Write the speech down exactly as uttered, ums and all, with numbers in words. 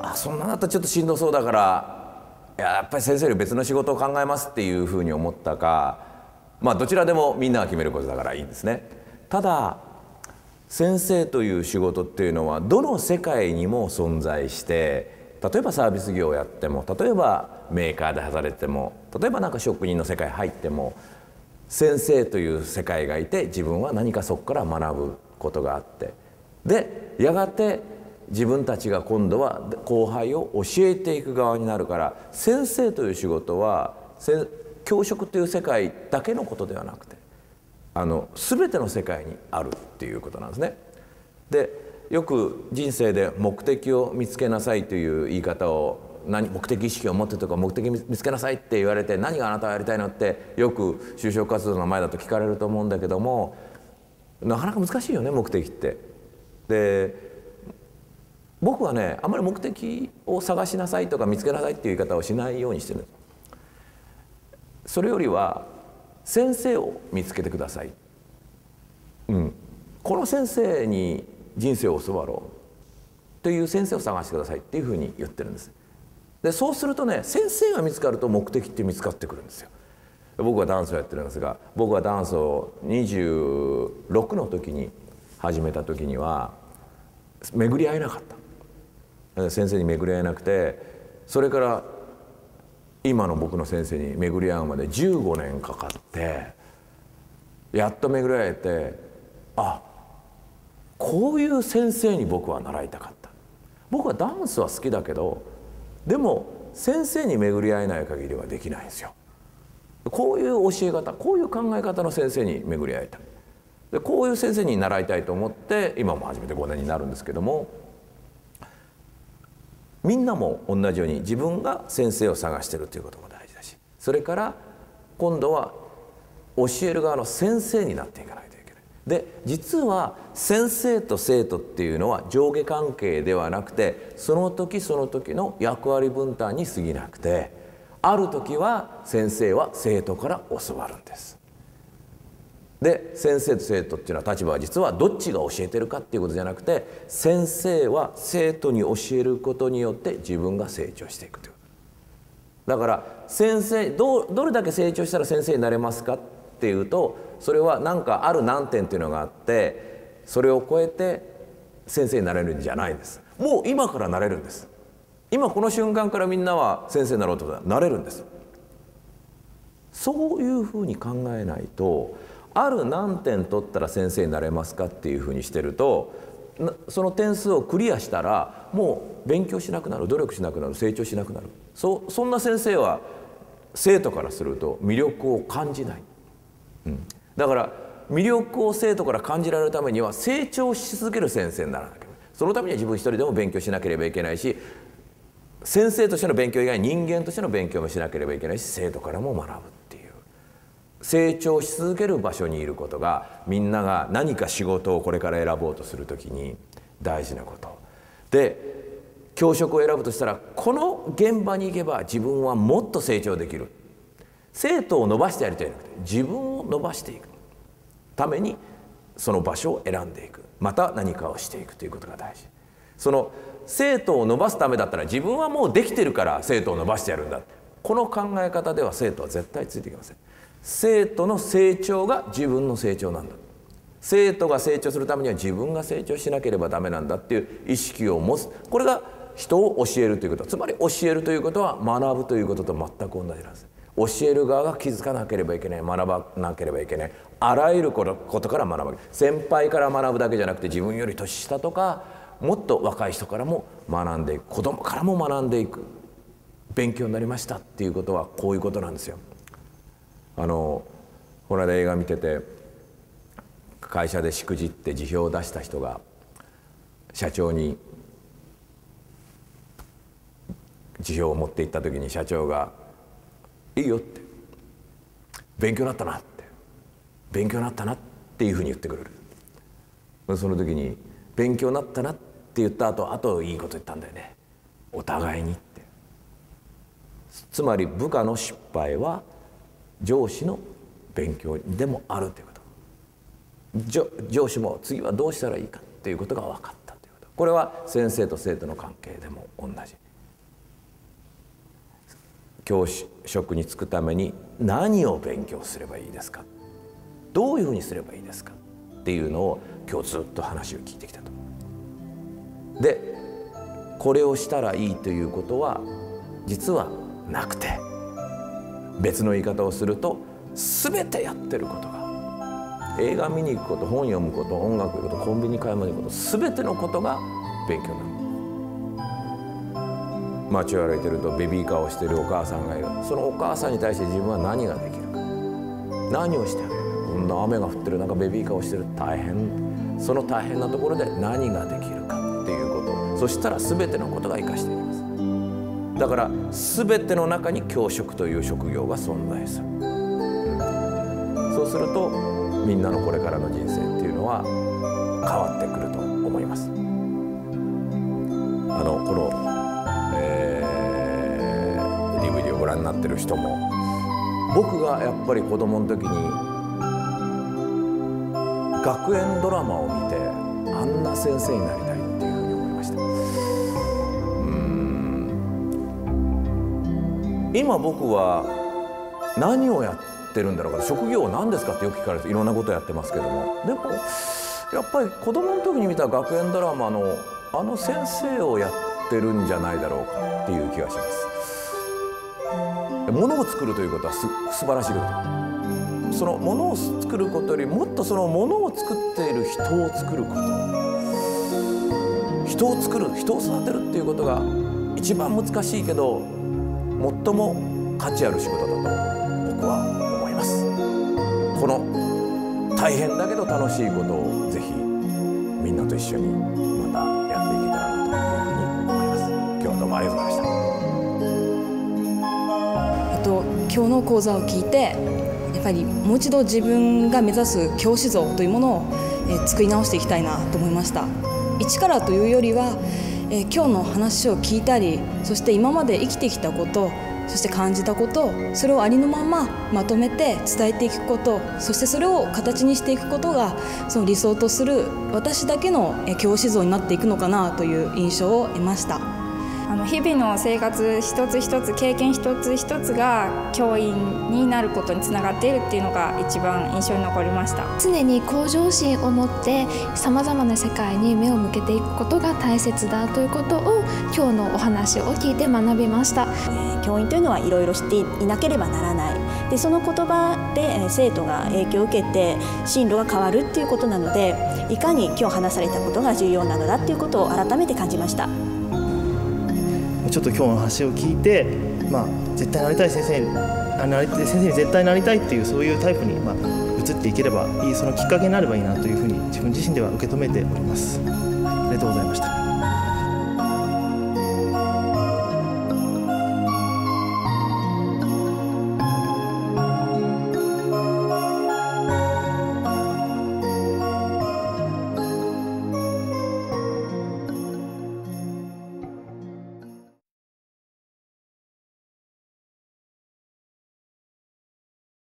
あ、そんなだったらちょっとしんどそうだからい や, やっぱり先生より別の仕事を考えますっていうふうに思ったか、まあどちらでもみんなが決めることだからいいんですね。ただ先生という仕事っていうのはどの世界にも存在して、例えばサービス業をやっても、例えばメーカーで働いても、例えばなんか職人の世界入っても、先生という世界がいて自分は何かそこから学ぶことがあって、でやがて自分たちが今度は後輩を教えていく側になるから、先生という仕事は教職という世界だけのことではなくて、あの全ての世界にあるっていうことなんですね。でよく人生で目的を見つけなさいという言い方を、何目的意識を持ってとか目的見つけなさいって言われて、何があなたはやりたいのってよく就職活動の前だと聞かれると思うんだけども、なかなか難しいよね、目的って。で僕はね、あんまり目的を探しなさいとか見つけなさいっていう言い方をしないようにしてるんです。それよりは先生を見つけてください、うん、この先生に人生を教わろうという先生を探してくださいっていうふうに言ってるんです。でそうするとね、先生が見つかると目的って見つかってくるんですよ。僕はダンスをやってるんですが、僕はダンスをにじゅうろくの時に始めた時には巡り合えなかった。先生に巡り合えなくて、それから今の僕の先生に巡り合うまでじゅうごねんかかってやっと巡り合えて、あ、こういう先生に僕は習いたかった。僕はダンスは好きだけど、でも先生に巡り合えない限りはできないんですよ。こういう教え方、こういう考え方の先生に巡り合えた。でこういう先生に習いたいと思って今も始めてごねんになるんですけども、みんなも同じように自分が先生を探してるということも大事だし、それから今度は教える側の先生になっていかないといけない。で実は先生と生徒っていうのは上下関係ではなくて、その時その時の役割分担に過ぎなくて、ある時は先生は生徒から教わるんです。で先生と生徒っていうのは立場は実はどっちが教えてるかっていうことじゃなくて、先生は生徒に教えることによって自分が成長していくという。だから先生 ど, どれだけ成長したら先生になれますかっていうと、それは何かある難点っていうのがあって、それを超えて先生になれるんじゃないんです。もう今からなれるんです。今この瞬間からみんなは先生になろうということはなれるんです。そういうふうに考えないと、ある何点取ったら先生になれますかっていうふうにしてると、その点数をクリアしたらもう勉強しなくなる、努力しなくなる、成長しなくなる。 そ, そんな先生は生徒からすると魅力を感じない、うん、だから魅力を生徒から感じられるためには成長し続ける先生にならなきゃいけない。そのためには自分一人でも勉強しなければいけないし、先生としての勉強以外に人間としての勉強もしなければいけないし、生徒からも学ぶ。成長し続ける場所にいることが、みんなが何か仕事をこれから選ぼうとするときに大事なことで、教職を選ぶとしたらこの現場に行けば自分はもっと成長できる。生徒を伸ばしてやりたいのではなくて、自分を伸ばしていくためにその場所を選んでいく、また何かをしていくということが大事。その生徒を伸ばすためだったら自分はもうできてるから生徒を伸ばしてやるんだ、この考え方では生徒は絶対ついていきません。生徒の成長が自分の成長なんだ、生徒が成長するためには自分が成長しなければダメなんだっていう意識を持つ。これが人を教えるということ、つまり教えるということは学ぶということと全く同じなんです。教える側が気づかなければいけない、学ばなければいけない、あらゆることから学ぶ。先輩から学ぶだけじゃなくて、自分より年下とかもっと若い人からも学んでいく、子供からも学んでいく。勉強になりましたっていうことはこういうことなんですよ。あのこの間映画見てて、会社でしくじって辞表を出した人が社長に辞表を持って行った時に、社長が「いいよ」って、勉強になったなって、勉強になったなっていうふうに言ってくれる。その時に「勉強になったな」って言った後、あといいこと言ったんだよね、お互いにって。つまり部下の失敗は上司の勉強でもあるということ、上司も次はどうしたらいいかということが分かったということ。これは先生と生徒の関係でも同じ。教職に就くために何を勉強すればいいですか、どういうふうにすればいいですかっていうのを今日ずっと話を聞いてきたと。でこれをしたらいいということは実はなくて、別の言い方をすると全てやってることが、映画見に行くこと、本読むこと、音楽行くこと、コンビニ買い物行くこと、全てのことが勉強なんだ。街を歩いてるとベビーカーをしてるお母さんがいる。そのお母さんに対して自分は何ができるか、何をしてあげるか。こんな雨が降ってる中ベビーカーをしてる、大変。その大変なところで何ができるかっていうこと、そしたら全てのことが生かしていきます。だから全ての中に教職という職業が存在する、うん、そうするとみんなのこれからの人生っていうのは変わってくると思います。あのこのディーブイディー をご覧になってる人も、僕がやっぱり子供の時に学園ドラマを見てあんな先生になりたいっていうふうに思いました。うーん、今僕は何をやってるんだろうか、職業は何ですかってよく聞かれていろんなことやってますけども、でもやっぱり子供の時に見た学園ドラマのあの先生をやってるんじゃないだろうかっていう気がします。物を作るということはす素晴らしいこと、その物を作ることよりもっとその物を作っている人を作ること、人を作る、人を育てるっていうことが一番難しいけど最も価値ある仕事だと僕は思います。この大変だけど楽しいことをぜひみんなと一緒にまたやっていけたらなというふうに思います。今日はどうもありがとうございました。今日の講座を聞いてやっぱりもう一度自分が目指す教師像というものを、えー、作り直していきたいなと思いました。一からというよりは、えー、今日の話を聞いたり、そして今まで生きてきたこと、そして感じたこと、それをありのまままとめて伝えていくこと、そしてそれを形にしていくことがその理想とする私だけの教師像になっていくのかなという印象を得ました。あの日々の生活一つ一つ、経験一つ一つが教員になることにつながっているっていうのが一番印象に残りました。常に向上心を持ってさまざまな世界に目を向けていくことが大切だということを今日のお話を聞いて学びました。教員というのはいろいろ知っていなければならない、でその言葉で生徒が影響を受けて進路が変わるっていうことなので、いかに今日話されたことが重要なのだっていうことを改めて感じました。ちょっと今日の話を聞いて、まあ、絶対なりたい先生になり、先生に絶対なりたいっていうそういうタイプに、まあ、移っていければいい、そのきっかけになればいいなというふうに自分自身では受け止めております。ありがとうございました。